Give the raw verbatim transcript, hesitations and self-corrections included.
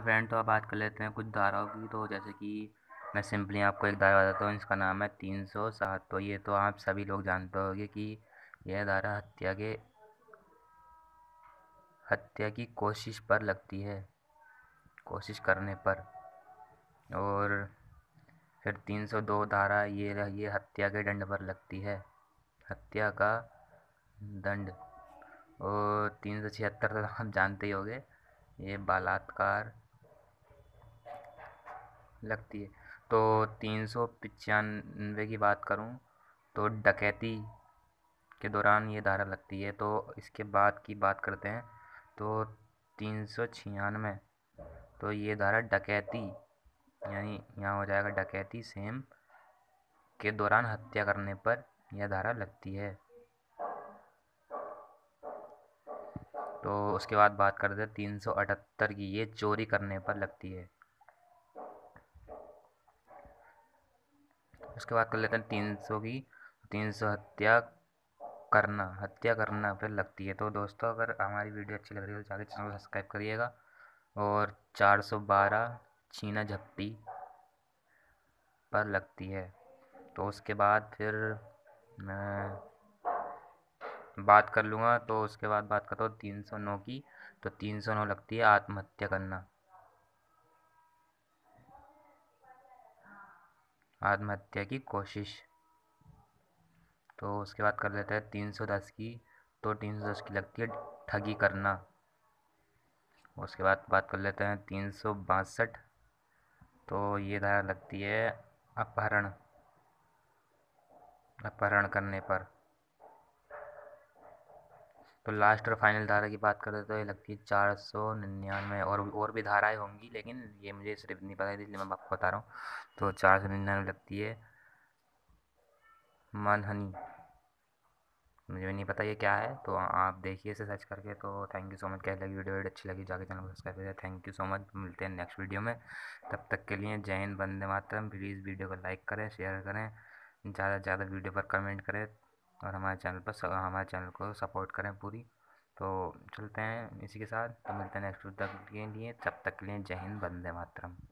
Friend तो आप बात कर लेते हैं कुछ धाराओं की। तो जैसे कि मैं सिंपली आपको एक धारा बताता हूँ, इसका नाम है तीन सौ सात। तो ये तो आप सभी लोग जानते होंगे कि यह धारा हत्या के हत्या की कोशिश पर लगती है, कोशिश करने पर। और फिर तीन सौ दो धारा ये ये हत्या के दंड पर लगती है, हत्या का दंड। और तीन सौ छिहत्तर तो आप जानते ही होंगे, ये बलात्कार लगती है। तो तीन सौ पचानवे की बात करूं तो डकैती के दौरान ये धारा लगती है। तो इसके बाद की बात करते हैं तो तीन सौ छियानवे, तो ये धारा डकैती यानी यहाँ हो जाएगा डकैती सेम के दौरान हत्या करने पर यह धारा लगती है। तो उसके बाद बात करते हैं तीन सौ अठहत्तर की, ये चोरी करने पर लगती है। उसके बाद कर लेते हैं तीन सौ की, तीन सौ हत्या करना, हत्या करना पर लगती है। तो दोस्तों अगर हमारी वीडियो अच्छी लग रही है तो जाकर चैनल को सब्सक्राइब करिएगा। और चार सौ बारह छीना झपटी पर लगती है। तो उसके बाद फिर मैं बात कर लूँगा। तो उसके बाद बात करता हूँ तीन सौ नौ की। तो तीन सौ नौ लगती है आत्महत्या करना, आत्महत्या की कोशिश। तो उसके बाद कर लेते हैं तीन सौ दस की। तो तीन सौ दस की लगती है ठगी करना। उसके बाद बात कर लेते हैं तीन सौ बासठ। तो ये धारा लगती है अपहरण, अपहरण करने पर। तो लास्ट और फाइनल धारा की बात करते तो ये लगती है चार सौ निन्यानवे। और और भी धाराएं होंगी लेकिन ये मुझे सिर्फ नहीं पता है इसलिए मैं आपको बता रहा हूँ। तो चार सौ निन्यानवे लगती है मानहानि, मुझे भी नहीं पता ये क्या है। तो आप देखिए इसे सर्च करके। तो थैंक यू सो मच, कैसी लगी वीडियो, वीडियो अच्छी लगी जाके चैनल को सब्सक्राइब करिए। थैंक यू सो मच, मिलते हैं नेक्स्ट वीडियो में। तब तक के लिए जय हिंद, वंदे मातरम। प्लीज़ वीडियो को लाइक करें, शेयर करें, ज़्यादा से ज़्यादा वीडियो पर कमेंट करें और हमारे चैनल पर हमारे चैनल को सपोर्ट करें पूरी। तो चलते हैं इसी के साथ, तो मिलते हैं नेक्स्ट वीडियो तक के लिए। तब तक के लिए जय हिंद, वंदे मातरम।